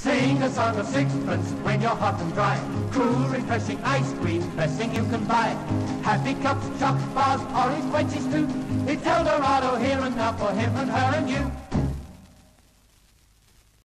Sing a song of sixpence when you're hot and dry. Cool, refreshing ice cream, best thing you can buy. Happy cups, chocolate bars, orange quenches too. It's Eldorado here and now for him and her and you.